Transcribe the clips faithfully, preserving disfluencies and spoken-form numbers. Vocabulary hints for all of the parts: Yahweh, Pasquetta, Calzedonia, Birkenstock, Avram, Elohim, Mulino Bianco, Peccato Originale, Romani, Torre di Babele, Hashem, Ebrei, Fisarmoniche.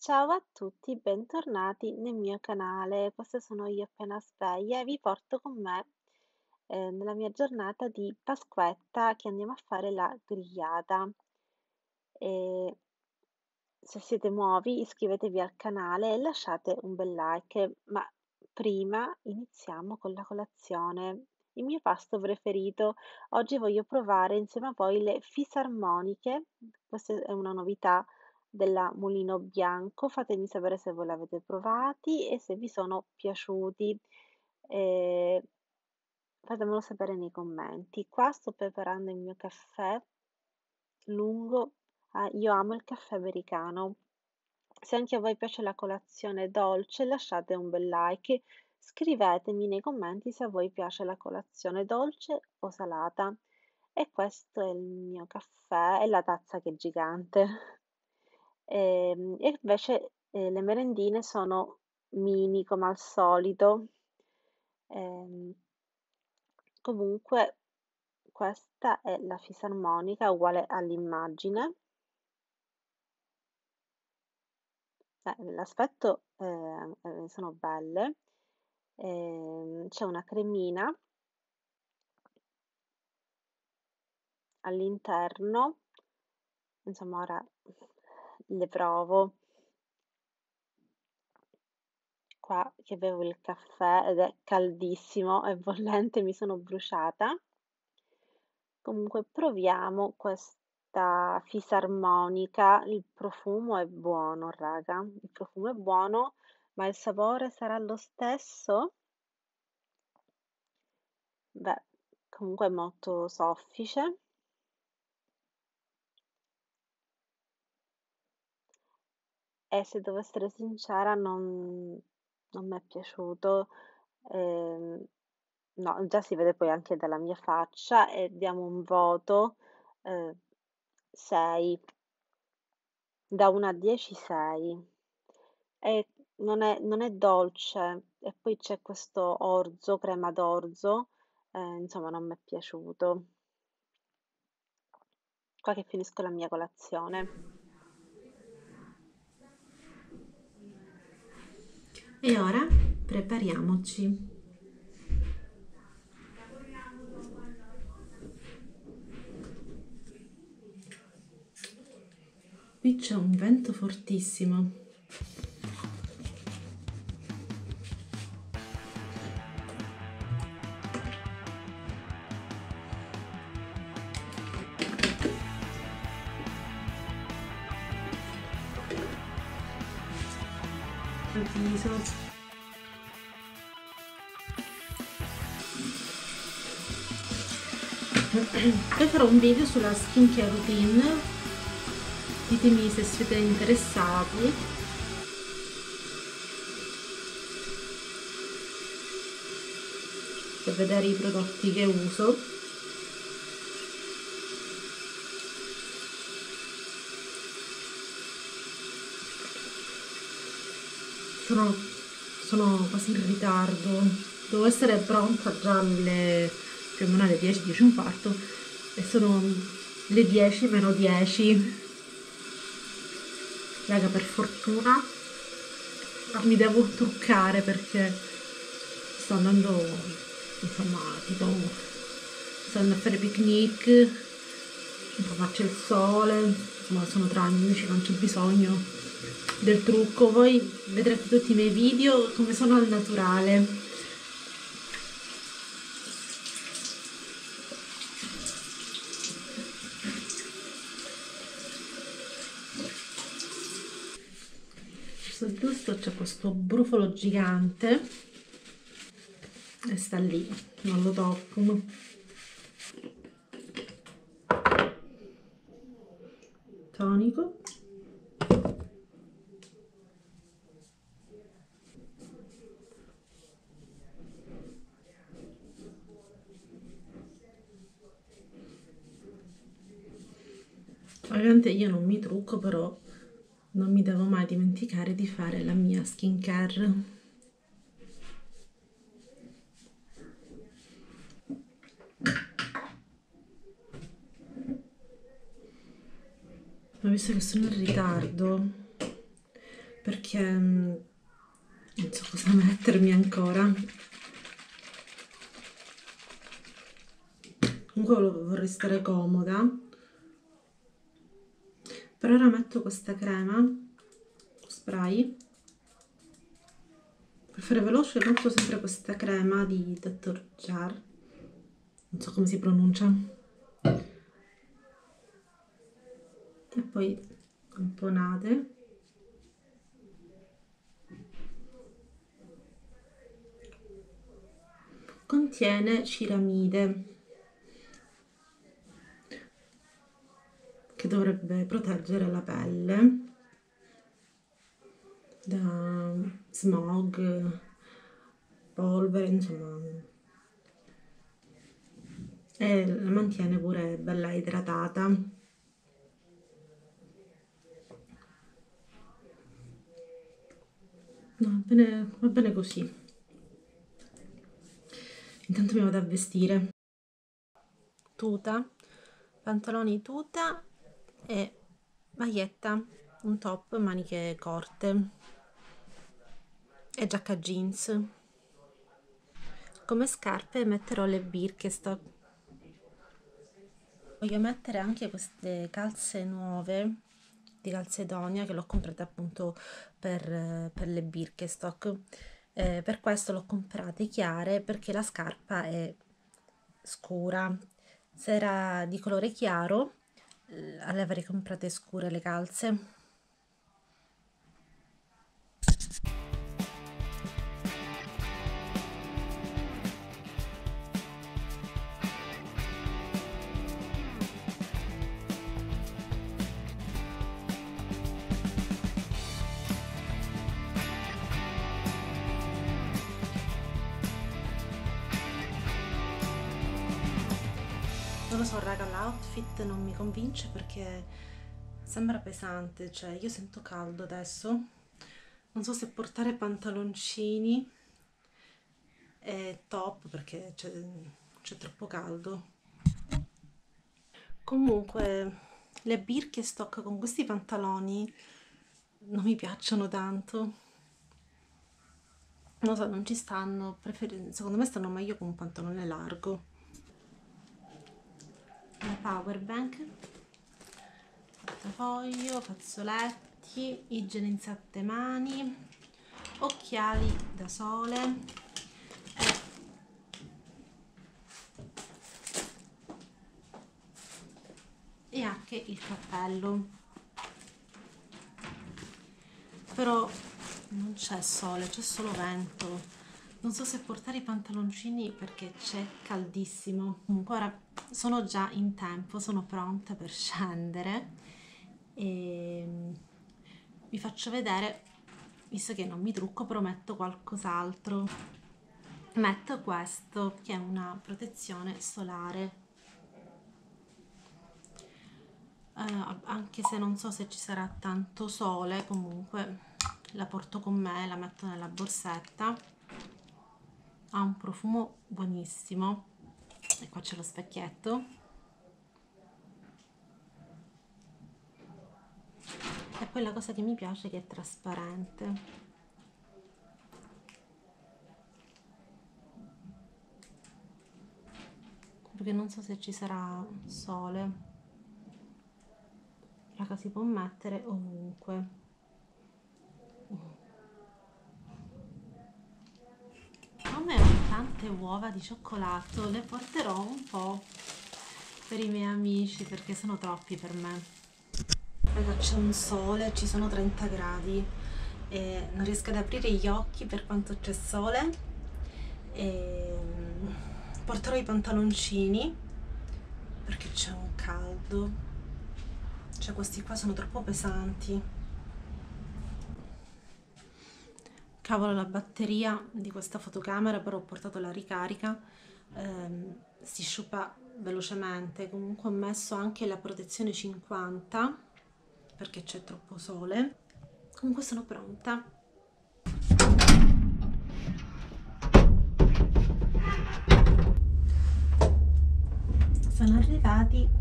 Ciao a tutti, bentornati nel mio canale. Questa sono io appena sveglia e vi porto con me eh, nella mia giornata di Pasquetta che andiamo a fare la grigliata. E se siete nuovi iscrivetevi al canale e lasciate un bel like, ma prima iniziamo con la colazione. Il mio pasto preferito. Oggi voglio provare insieme a voi le fisarmoniche, questa è una novità della Mulino Bianco. Fatemi sapere se voi l'avete provati e se vi sono piaciuti, eh, fatemelo sapere nei commenti. Qua sto preparando il mio caffè lungo, ah, io amo il caffè americano. Se anche a voi piace la colazione dolce lasciate un bel like, scrivetemi nei commenti se a voi piace la colazione dolce o salata. E questo è il mio caffè e la tazza che è gigante. E invece eh, le merendine sono mini come al solito. E comunque questa è la fisarmonica uguale all'immagine. Eh, l'aspetto eh, sono belle. E c'è una cremina all'interno, insomma ora le provo. Qua che bevo il caffè ed è caldissimo e bollente, mi sono bruciata. Comunque proviamo questa fisarmonica, il profumo è buono, raga, il profumo è buono, ma il sapore sarà lo stesso? Beh, comunque è molto soffice. E se devo essere sincera non, non mi è piaciuto, eh, no, già si vede poi anche dalla mia faccia, e diamo un voto eh, sei, da uno a dieci sei, e non è, non è dolce, e poi c'è questo orzo, crema d'orzo, eh, insomma non mi è piaciuto. Qua che finisco la mia colazione. E ora prepariamoci. Qui c'è un vento fortissimo. Avviso. Poi farò un video sulla skincare routine, ditemi se siete interessati. Per vedere i prodotti che uso. Sono, sono quasi in ritardo, devo essere pronta già alle... più o meno alle dieci, dieci e un quarto, e sono le dieci meno dieci. Raga, per fortuna non mi devo truccare perché sto andando, insomma, tipo sto andando a fare picnic, insomma c'è il sole, insomma sono tra amici, non c'è bisogno del trucco. Voi vedrete tutti i miei video come sono al naturale. Giusto, c'è questo brufolo gigante e sta lì, non lo tocco. Tonico. Ovviamente io non mi trucco, però non mi devo mai dimenticare di fare la mia skincare. Ma visto che sono in ritardo, perché non so cosa mettermi ancora. Comunque vorrei stare comoda. Per ora metto questa crema spray per fare veloce. Metto sempre questa crema di doctor Jar, non so come si pronuncia, e poi tamponate. Contiene ciramide, che dovrebbe proteggere la pelle da smog, polvere, insomma, e la mantiene pure bella idratata. No, va bene, va bene così. Intanto mi vado a vestire. Tuta, pantaloni tuta e maglietta, un top, maniche corte e giacca jeans. Come scarpe metterò le Birkenstock. Voglio mettere anche queste calze nuove di Calzedonia che l'ho comprata appunto per, per le Birkenstock. Eh, per questo l'ho comprate chiare, perché la scarpa è scura. Se era di colore chiaro le avrei comprate scure le calze. Non lo so raga, l'outfit non mi convince perché sembra pesante, cioè io sento caldo adesso, non so se portare pantaloncini e top perché c'è troppo caldo. Comunque le Birkenstock con questi pantaloni non mi piacciono tanto, non lo so, non ci stanno, secondo me stanno meglio con un pantalone largo. Power bank, portafoglio, fazzoletti, igienizzate mani, occhiali da sole e anche il cappello. Però non c'è sole, c'è solo vento. Non so se portare i pantaloncini perché c'è caldissimo. Comunque ora sono già in tempo, sono pronta per scendere e vi faccio vedere, visto che non mi trucco, prometto qualcos'altro. Metto questo che è una protezione solare, eh, anche se non so se ci sarà tanto sole, comunque la porto con me, la metto nella borsetta. Ha un profumo buonissimo e qua c'è lo specchietto e poi la cosa che mi piace è che è trasparente. Perché non so se ci sarà sole, raga, si può mettere ovunque. Tante uova di cioccolato, le porterò un po' per i miei amici perché sono troppi per me. Raga, c'è un sole, ci sono trenta gradi e non riesco ad aprire gli occhi per quanto c'è sole. E porterò i pantaloncini perché c'è un caldo, cioè questi qua sono troppo pesanti. Cavolo, la batteria di questa fotocamera, però ho portato la ricarica, ehm, si sciupa velocemente. Comunque ho messo anche la protezione cinquanta perché c'è troppo sole. Comunque sono pronta. Sono arrivati.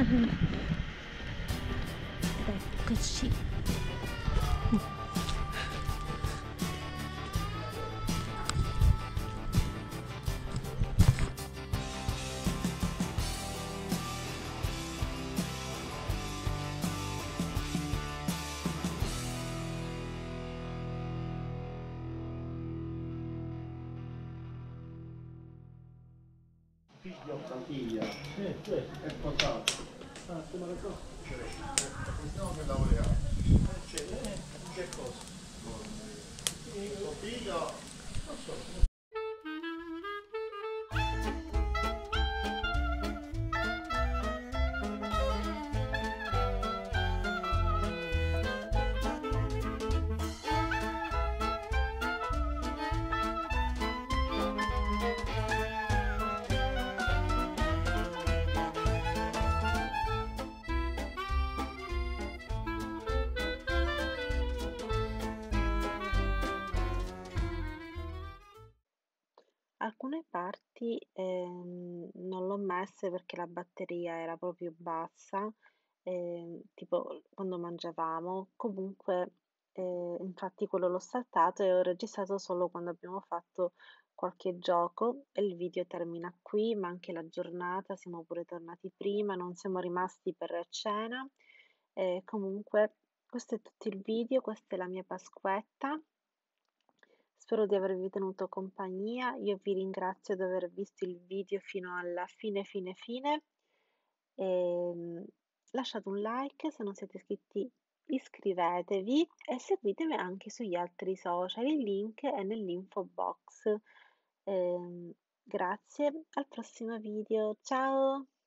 Eccoci. Figlio, figlia, eh, eh. È potato. Ah, come la cosa? Quest'anno che laureato. C'è, c'è cosa? Figlio, figlio, non so. Alcune parti ehm, non l'ho messe perché la batteria era proprio bassa, ehm, tipo quando mangiavamo. Comunque, eh, infatti quello l'ho saltato e ho registrato solo quando abbiamo fatto qualche gioco. E il video termina qui, ma anche la giornata, siamo pure tornati prima, non siamo rimasti per cena. Eh, comunque, questo è tutto il video, questa è la mia Pasquetta. Spero di avervi tenuto compagnia, io vi ringrazio di aver visto il video fino alla fine fine fine, e lasciate un like, se non siete iscritti iscrivetevi e seguitemi anche sugli altri social, il link è nell'info box. E grazie, al prossimo video, ciao!